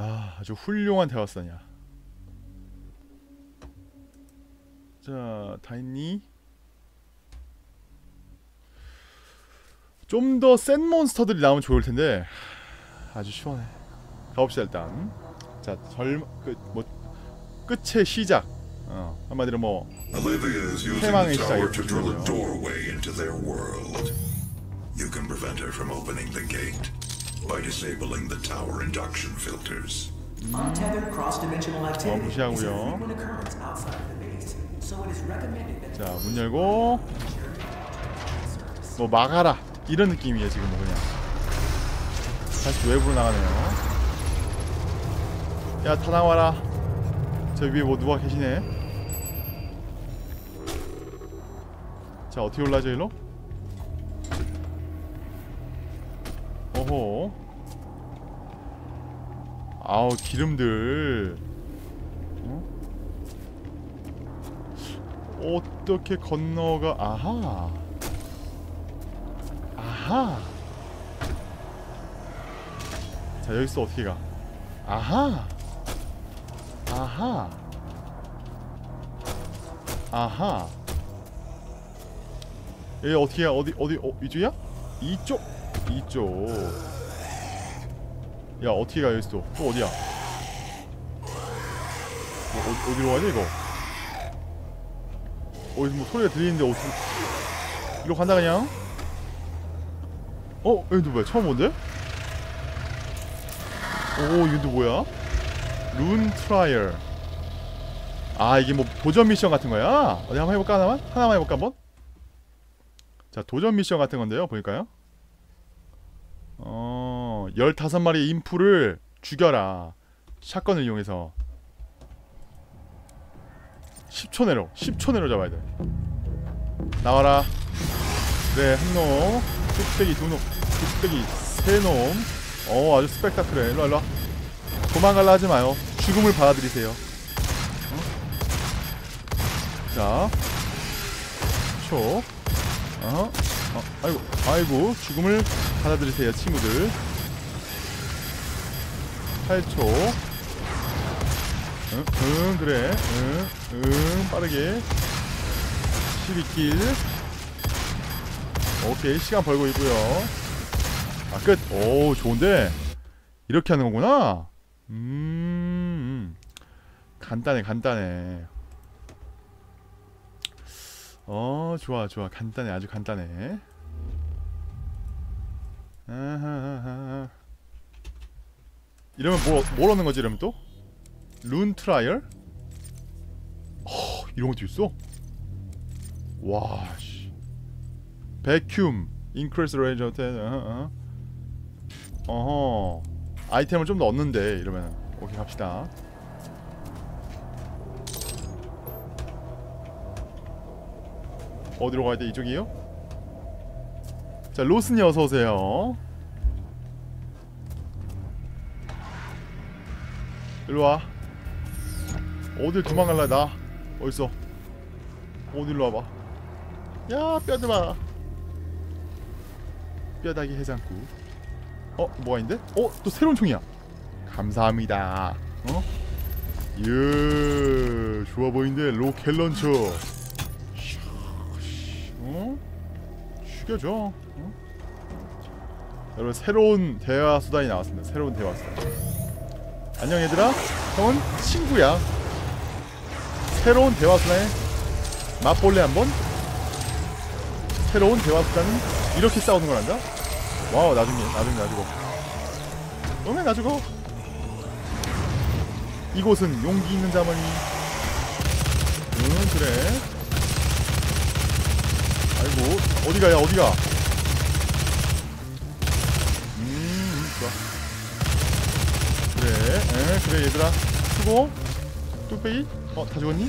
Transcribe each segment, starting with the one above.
아, 아주 훌륭한 대화사냐. 자, 다 했니? 좀 더 센 몬스터들이 나오면 좋을 텐데 아주 시원해. 가봅시다 일단. 자, 뭐 끝의 시작. 한마디로 뭐 해방의 시작이라고 보시면 by disabling the tower induction filters. Untethered cross-dimensional activity is a frequent occurrence outside the base, so it is recommended that. 자, 문 열고 뭐 막아라 이런 느낌이에요 지금. 뭐 그냥 다시 외부로 나가네요. 야, 다 나와라. 저 위에 뭐 누가 계시네. 자, 어떻게 올라가죠 일로? 오호. 아우, 기름들. 어? 어떻게 건너가? 아하. 아하. 자, 여기서 어떻게 가? 아하. 아하. 아하. 얘 어떻게야? 이쪽이야? 이쪽. 이쪽. 야, 어떻게 가? 여기서 또 어디야? 뭐, 어디로 가야 돼 이거? 어디서 뭐 소리가 들리는데 어떻게 이리로 간다 그냥? 어? 얘도 뭐야? 처음 온데? 오, 얘도 뭐야? 룬 트라이얼. 아, 이게 뭐 도전 미션 같은 거야? 어디 한번 해볼까? 하나만 해볼까 한번? 자, 도전 미션 같은 건데요, 보니까요. 15마리의 인프를 죽여라. 샷건을 이용해서 10초 내로 10초 내로 잡아야 돼. 나와라. 네, 한 놈, 뚝배기 두 놈, 뚝배기 세 놈. 아주 스펙타클해. 일로와 일로와. 도망갈라 하지 마요. 죽음을 받아들이세요. 자, 초. 아이고, 아이고, 죽음을 받아들이세요, 친구들. 8초. 그래. 빠르게. 12킬. 오케이, 시간 벌고 있고요. 아, 끝. 오, 좋은데? 이렇게 하는 거구나? 간단해, 간단해. 좋아, 좋아. 간단해, 아주 간단해. 아하하하. 이러면 뭘 얻는 거지, 이러면 또? 룬 트라이얼? 이런 것도 있어? 와, 씨. 베큐움, 인크리스 레인지 호텔. 어허. 아이템을 좀 더 얻는데, 이러면. 오케이, 갑시다. 어디로 가야 돼? 이쪽이요? 자, 로스님 어서오세요. 일로와. 어딜 도망갈라, 나. 어딨어? 어딜로 와봐. 야, 뼈들아. 뼈다귀 해장국. 뭐가 있는데? 또 새로운 총이야. 감사합니다. 예, 좋아 보이는데, 로켓 런처. 죽여줘. 여러분, 새로운 대화 수단이 나왔습니다. 새로운 대화 수단. 안녕 얘들아, 형은 친구야. 새로운 대화 수단에 맛볼래 한번? 새로운 대화 수단은 이렇게 싸우는 걸 안다? 와우, 나중에 나 죽어. 이곳은 용기 있는 자만이. 그래. 아이고, 어디가, 야, 어디가? 좋아. 그래, 그래, 얘들아. 수고. 뚝배기? 다 죽었니?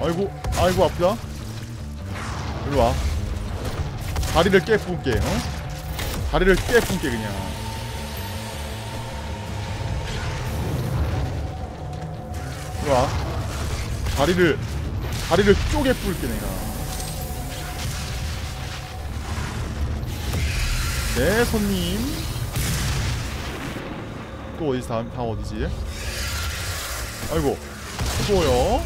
아이고, 아이고, 아프다. 일로와. 다리를 깨뿜게, 다리를 깨뿜게, 그냥. 일로와. 다리를 쪼개 뿔게 내가. 네, 손님. 또 어디서 다음 어디지? 아이고. 또요.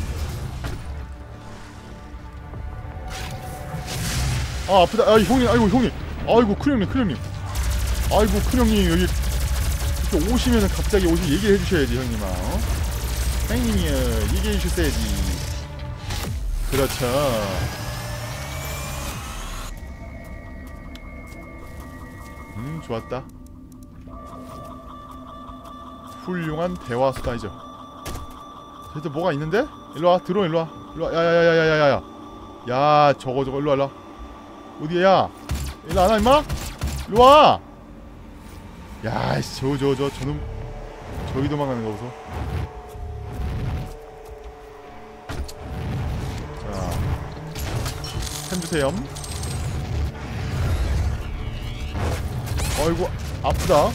아, 아프다. 아이, 형님. 아이고, 형님. 아이고, 큰형님. 아이고, 큰형님. 여기 이렇게 오시면은 갑자기 오시면 얘기를 해주셔야지, 형님아. 형님이요. 얘기해주셔야지. 그렇죠. 좋았다. 훌륭한 대화 수단이죠. 저기 뭐가 있는데? 일로와, 드론 일로와. 일로와, 야야야야야야야. 야, 저거 일로와, 일로와. 어디야? 일로 안 와, 임마? 일로와! 야, 씨, 저놈. 저기 도망가는 거 보소. 자, 템 주세요. 아이고, 아프다.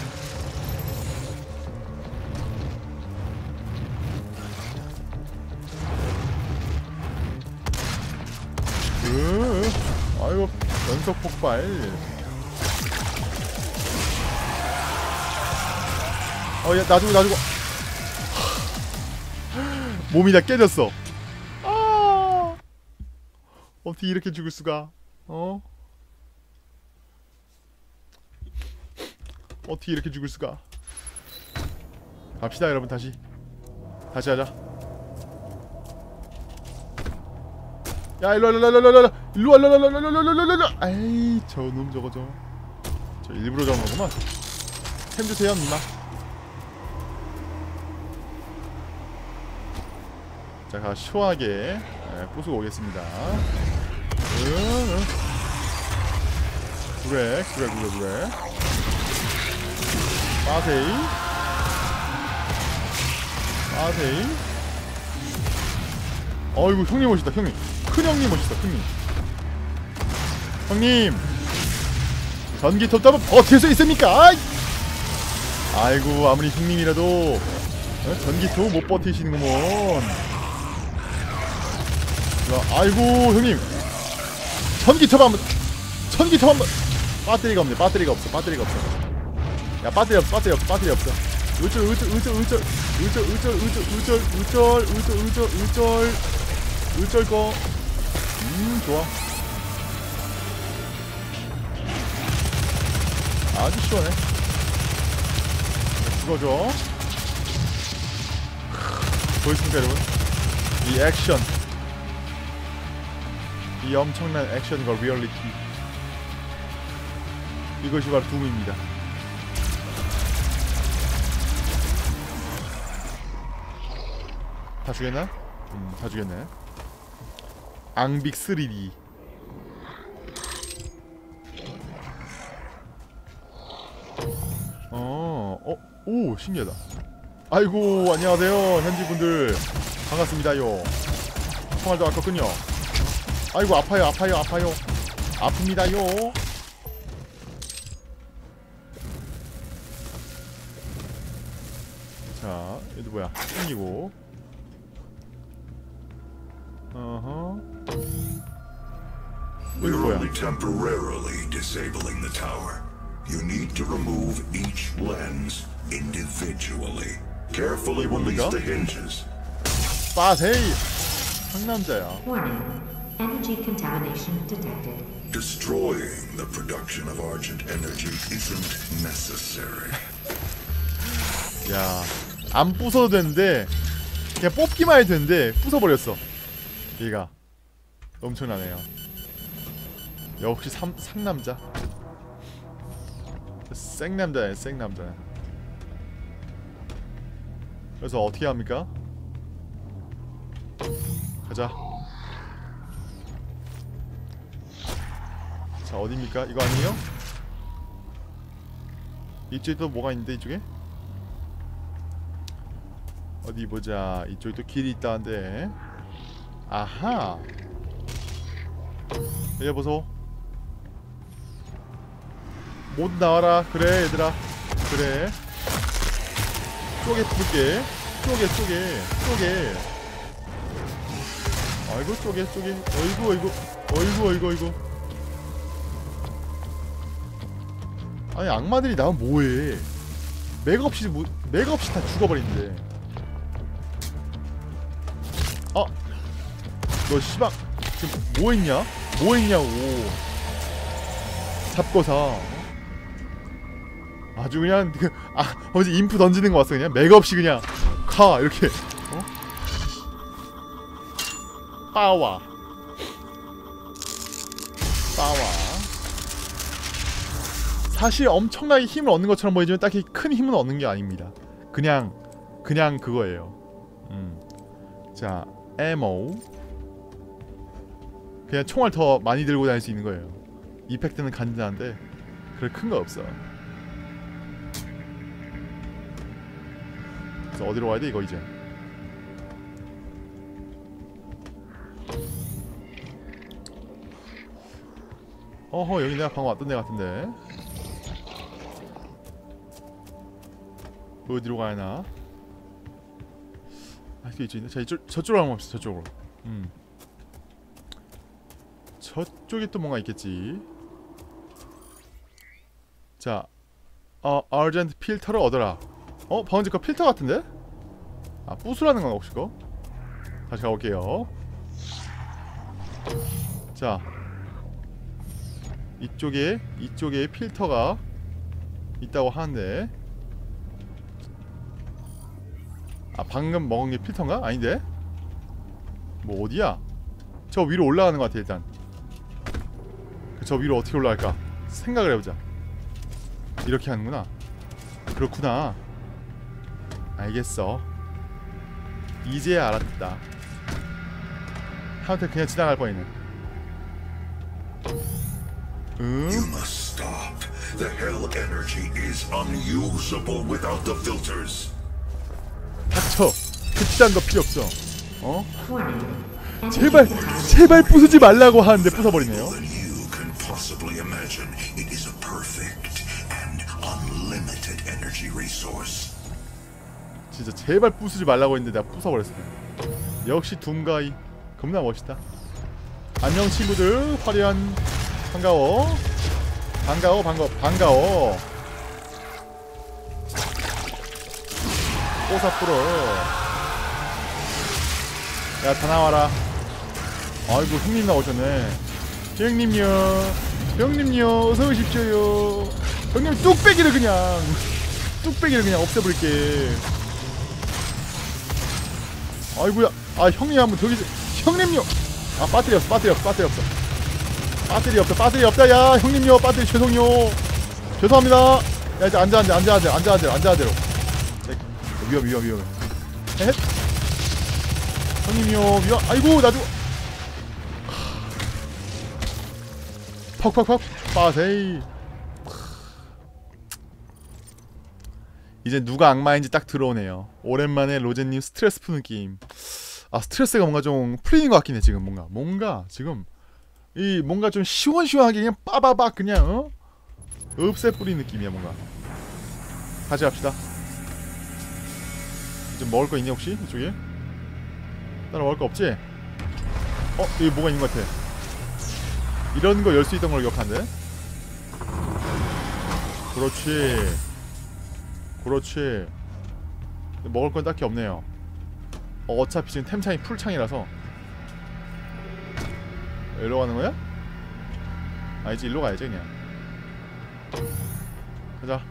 아이고, 연속 폭발. 야, 놔주고. 몸이 다 깨졌어. 아, 어떻게 이렇게 죽을 수가? 어떻게 이렇게 죽을 수가? 갑시다, 여러분. 다시 하자. 야, 일로와. 아이, 저놈 저거. 저 일부러 저런 거구만. 템 주세요, 엄마. 자, 가 시원하게 부수고 오겠습니다. 그래. 마세이. 어이구, 형님 멋있다, 형님. 큰형님 멋있다, 큰형님. 형님, 전기톱 잡으면 버틸 수 있습니까? 아이고, 아무리 형님이라도 전기톱 못 버티시는구먼. 아이고, 형님. 전기톱 한번. 배터리가 없어. 야, 배터리 없어. 울쩔 거. 좋아. 아주 시원해. 죽어줘. 보이십니까, 여러분? 이 액션. 이 엄청난 액션과 리얼리티. 이것이 바로 둠입니다. 다 죽였나? 다 죽였네. 앙빅 3D. 오, 신기하다. 아이고, 안녕하세요, 현지분들. 반갑습니다요. 총알도 아깝군요. 아이고, 아파요. 아픕니다요. 자, 얘도 뭐야? 땡기고. We're only temporarily disabling the tower. You need to remove each lens individually. Carefully release the hinges. 빠세이. 상남자야. Warning. Energy contamination detected. Destroying the production of Argent Energy isn't necessary. 야, 안 부숴도 되는데 그냥 뽑기만 해도 되는데 부숴버렸어. 얘가 엄청나네요. 역시 상남자. 생남자야. 그래서 어떻게 합니까? 가자. 자, 어디입니까? 이거 아니에요? 이쪽에 또 뭐가 있는데, 이쪽에? 어디 보자. 이쪽에 또 길이 있다는데. 아하. 얘 보소. 못 나와라. 그래, 얘들아. 그래. 쪼개 붙을게. 쪼개. 아이고, 쪼개. 어이구. 아니 악마들이 나면 뭐해. 맥 없이 다 죽어버리는데. 어? 너 씨발 지금 뭐했냐? 뭐했냐고. 잡고서 아주 그냥 그, 어제 인프 던지는 거 봤어. 그냥 맥 없이 그냥 가 이렇게. 어? 빠와. 사실 엄청나게 힘을 얻는 것처럼 보이지만 딱히 큰 힘은 얻는 게 아닙니다. 그냥 그거예요. 자, 에모. 그냥 총알 더 많이 들고 다닐 수 있는 거예요. 이펙트는 간단한데 그럴 큰 거 없어. 그래서 어디로 와야 돼 이거 이제? 어허, 여기 내가 방금 왔던 데 같은데. 어디로 가야하나? 아, 이게 있지. 자, 저쪽으로 한번 갑시다. 저쪽으로. 저쪽에 또 뭔가 있겠지. 자, 아르젠트 필터를 얻어라. 어? 방금 그 필터 같은데? 아, 부수라는 건가 혹시 그거? 다시 가볼게요. 자, 이쪽에 필터가 있다고 하는데. 아, 방금 먹은 게 필터인가? 아닌데? 뭐 어디야? 저 위로 올라가는 것 같아. 일단 저 위로 어떻게 올라갈까 생각을 해보자. 이렇게 하는구나. 그렇구나. 알겠어. 이제야 알았다. 하여튼 그냥 지나갈 뻔했네. You must stop. The hell energy is unusable without the filters. 닥쳐! 그딴 거 필요 없어. 어? 제발 부수지 말라고 하는데 부숴버리네요. 진짜 제발 부수지 말라고 했는데 내가 부숴버렸어. 역시 둠가이 겁나 멋있다. 안녕 친구들. 화려한 반가워. 꼬사뿌러. 야, 다 나와라. 아이고, 형님 나오셨네. 형님요 어서 오십시오요. 형님 뚝배기를 그냥 없애버릴게. 아이고야. 아, 형님 한번 저기 형님요. 아, 배터리 없다. 야, 형님요 배터리 죄송합니다. 야, 이제 앉아대로. 위험해. 헷? 형님이요, 위험. 아이고, 나도. 퍽퍽퍽. 빠세이. 이제 누가 악마인지 딱 들어오네요. 오랜만에 로제님 스트레스 푸는 게임. 아, 스트레스가 뭔가 좀 풀리는 것 같긴 해, 지금. 뭔가 지금. 이, 뭔가 좀 시원시원하게 그냥 빠바박 그냥, 어? 없애뿌리는 느낌이야, 뭔가. 다시 갑시다. 먹을 거 있니 혹시? 이쪽에? 따로 먹을 거 없지? 어? 여기 뭐가 있는 것 같아. 이런 거 열 수 있던 걸 기억하는데? 그렇지. 먹을 건 딱히 없네요. 어차피 지금 템창이 풀창이라서. 일로 가는 거야? 아니지, 일로 가야지 그냥. 가자.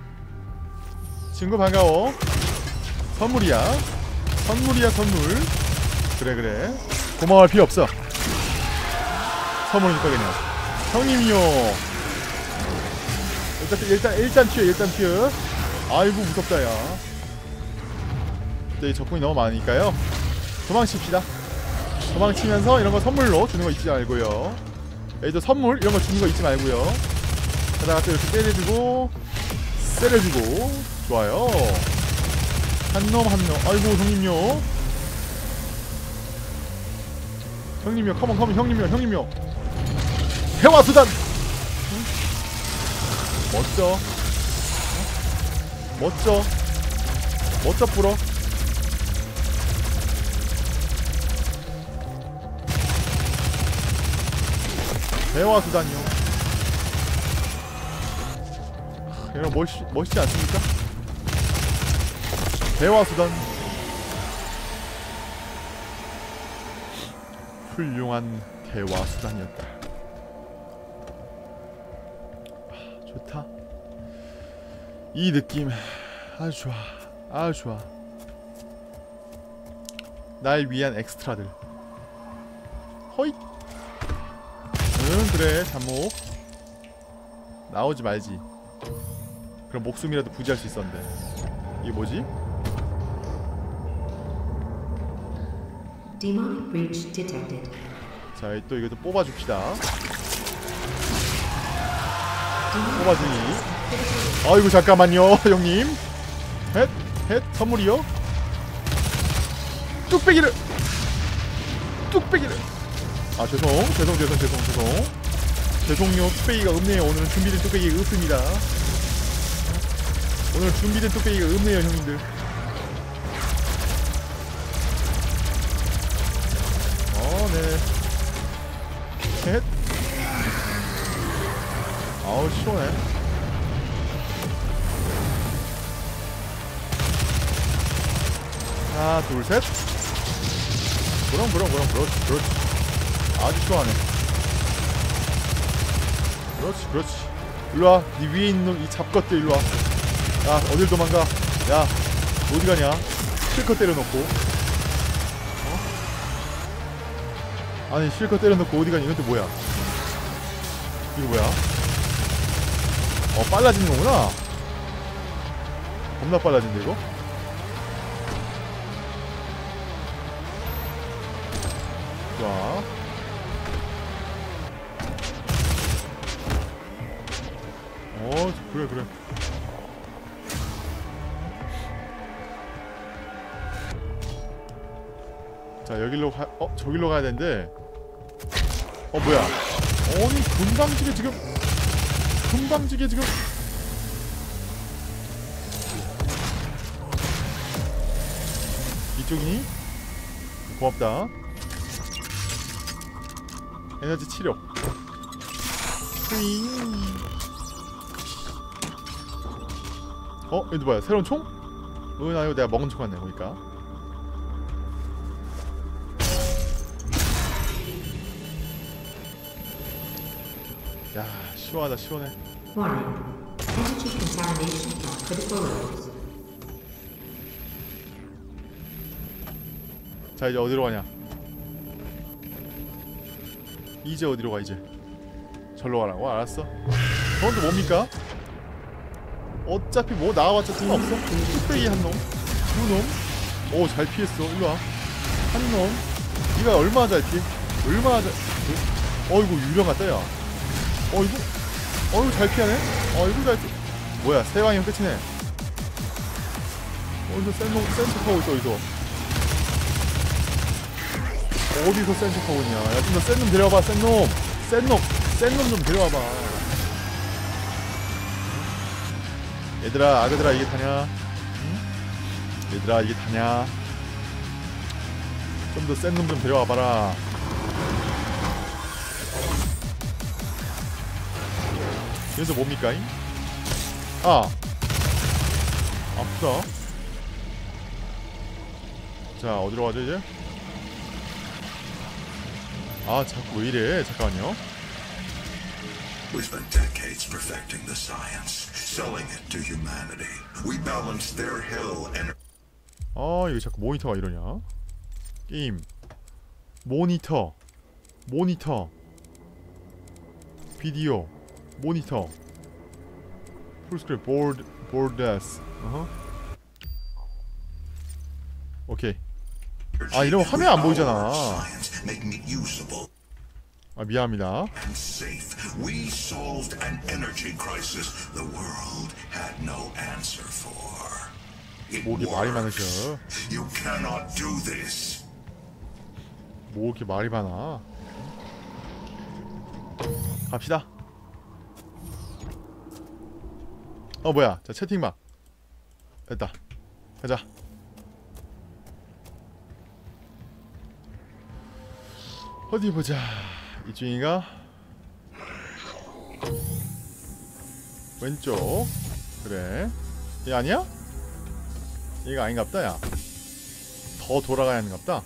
친구 반가워. 선물이야. 그래. 고마워할 필요 없어. 선물이니까 그냥. 형님이요. 일단 튀어. 아이고, 무섭다, 야. 근데 적군이 너무 많으니까요. 도망칩시다. 도망치면서 이런 거 선물로 주는 거 잊지 말고요. 여기도 선물 이런 거 주는 거 잊지 말고요. 하다가 또 이렇게 때려주고. 좋아요. 한 놈. 아이고, 형님요. 컴온. 형님요. 해와 수단. 응? 멋져 불어. 해와 수단요. 그냥 멋있지 않습니까? 대화수단. 훌륭한 대화수단이었다. 아, 좋다. 이 느낌 아주 좋아, 아주 좋아. 날 위한 엑스트라들. 허잇. 그래, 잠목 나오지 말지. 그럼 목숨이라도 부지할 수 있었는데. 이게 뭐지? Demon breach detected. 자, 또 이것도 뽑아줍시다. 뽑아주니. 아이고 잠깐만요, 형님. 헷 선물이요? 뚝배기를. 뚝배기를. 아 죄송. 죄송요, 뚝배기가 없네요. 오늘은 준비된 뚝배기가 없습니다. 오늘 준비된 뚝배기가 없네요, 형님들. 네. 헷. 아우 시원해. 하나, 둘, 셋. 그럼. 아주 시원하네. 그렇지. 일로와. 네 위에 있는 이 잡것들 일로와. 야, 어딜 도망가. 야, 어디 가냐. 실컷 때려놓고. 아니 실컷 때려놓고 어디가니. 이것도 뭐야? 이거 뭐야? 어, 빨라지는 거구나. 겁나 빨라진데 이거? 좋아. 어 그래. 자 여길로 가.. 어? 저길로 가야 되는데. 어 뭐야? 아니 금방지게 지금 이쪽이니? 고맙다. 에너지 치료. 어? 이거 뭐야? 새로운 총? 나 이거 내가 먹은 총 같네 보니까. 야, 시원하다, 시원해. 자, 이제 어디로 가냐? 이제 어디로 가, 이제? 절로 가라고? 알았어. 저건 또 뭡니까? 어차피 뭐 나와봤자 소용없어? 뚝배기 한 놈, 두 놈. 오, 잘 피했어. 일로와. 한 놈. 니가 얼마나 잘 피해? 얼마나 잘... 어이구, 유령 같다, 야. 어이구 잘 피하네? 어이구 잘 피.. 뭐야 세왕이면 끝이네. 어디서 센척하고 있어. 어디서 센척하고 있냐. 야 좀 더 센 놈 데려와봐. 센 놈 좀 데려와봐. 얘들아 아그들아 이게 다냐? 응? 얘들아 이게 다냐? 좀 더 센 놈 좀 데려와봐라. 그래서 뭡니까? 아! 아프다. 자, 어디로 가죠, 이제? 아, 자꾸 왜 이래? 잠깐만요. We spent decades perfecting the science, selling it to humanity. We balanced their hill and... 아, 이거 자꾸 모니터가 이러냐? 게임. 모니터. 비디오. 모니터 풀스크린 보드스. 오케이. 아 이러면 화면 안 보이잖아. 아 미안합니다. 목이 말이 많으셔. 목이 말이 많아. 갑시다. 어 뭐야? 자 채팅방 됐다. 가자. 어디 보자. 이중이가 왼쪽 그래. 얘 아니야? 얘가 아닌갑다. 야, 더 돌아가야 하는갑다.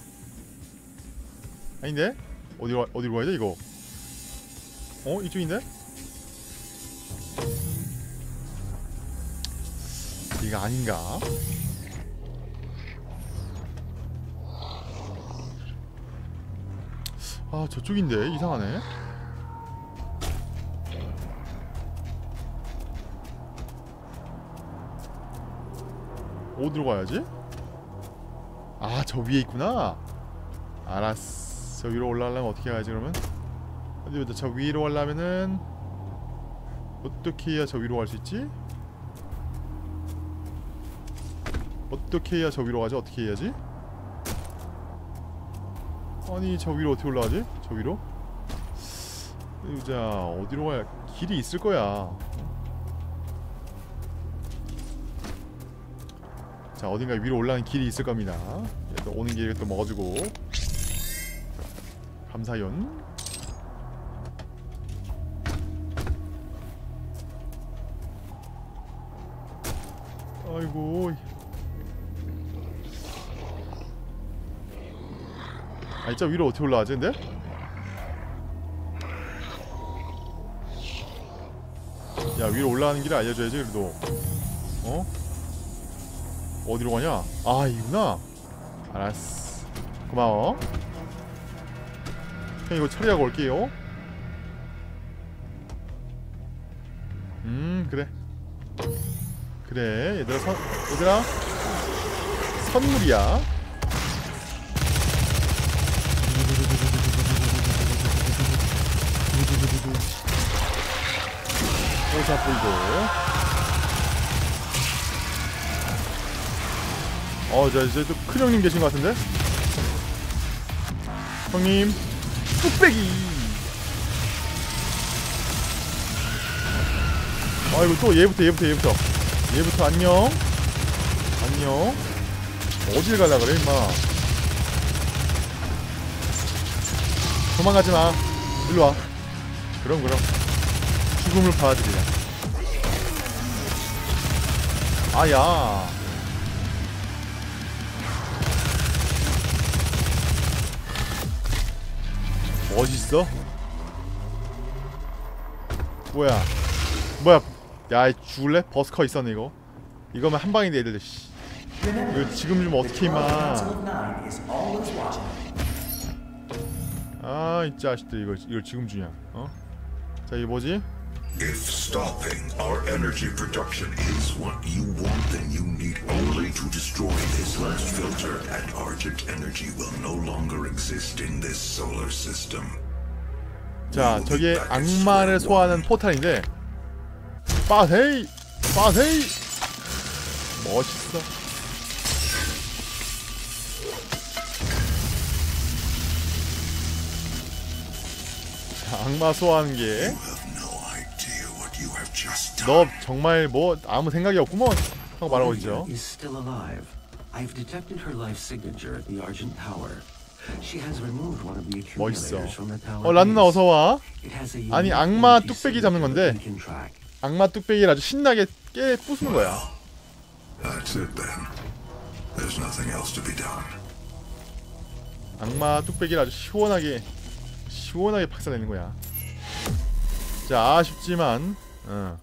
아닌데? 어디로 가야 돼 이거? 어? 이쪽인데? 얘가 아닌가? 아, 저쪽인데? 이상하네. 어디로 가야지? 아, 저 위에 있구나. 알았어. 저 위로 올라가려면 어떻게 가야지 그러면? 근데 저 위로 가려면은 어떻게 해야 저 위로 갈 수 있지? 어떻게 해야 저 위로 가지? 어떻게 해야지? 아니, 저 위로 어떻게 올라가지? 저 위로? 자, 어디로 가야? 길이 있을 거야. 자, 어딘가 위로 올라가는 길이 있을 겁니다. 또 오는 길에 또 먹어주고. 감사연. 아이고. 아, 진짜 위로 어떻게 올라가지, 근데? 야, 위로 올라가는 길을 알려줘야지, 그래도. 어? 어디로 가냐? 아, 이구나. 알았어. 고마워. 그냥 이거 처리하고 올게요. 그래. 그래, 얘들아, 선물이야. 오자 보이고. 저 이제 또 큰 형님 계신 것 같은데? 형님, 뚝배기! 아이고, 또 얘부터 안녕? 안녕? 어딜 가려 그래, 임마? 도망가지 마. 일로 와. 그럼. 죽음을 받아들이라. 아야. 멋있어? 뭐야? 야, 죽을래? 버스커 있었네 이거. 이거면 한 방인데 얘들. 씨. 이거 지금 좀 어떻게 임마? 아, 이 자식들 이걸 지금 주냐? 어? 자, 이게 뭐지? If stopping our energy production is what you want, then you need only to destroy this last filter, and Argent Energy will no longer exist in this solar system. 자, 저게 악마를 소환하는 포탈인데, 빠세이, 멋있어. 자, 악마 소환한 게. 너 정말 뭐 아무 생각이 없구먼 하고 말하고 있죠. 멋있어. 란누나 어서와. 아니, 악마 뚝배기 잡는 건데, 악마 뚝배기를 아주 신나게 깨 부수는 거야. 악마 뚝배기를 아주 시원하게 박살내는 거야. 자, 아쉽지만 오늘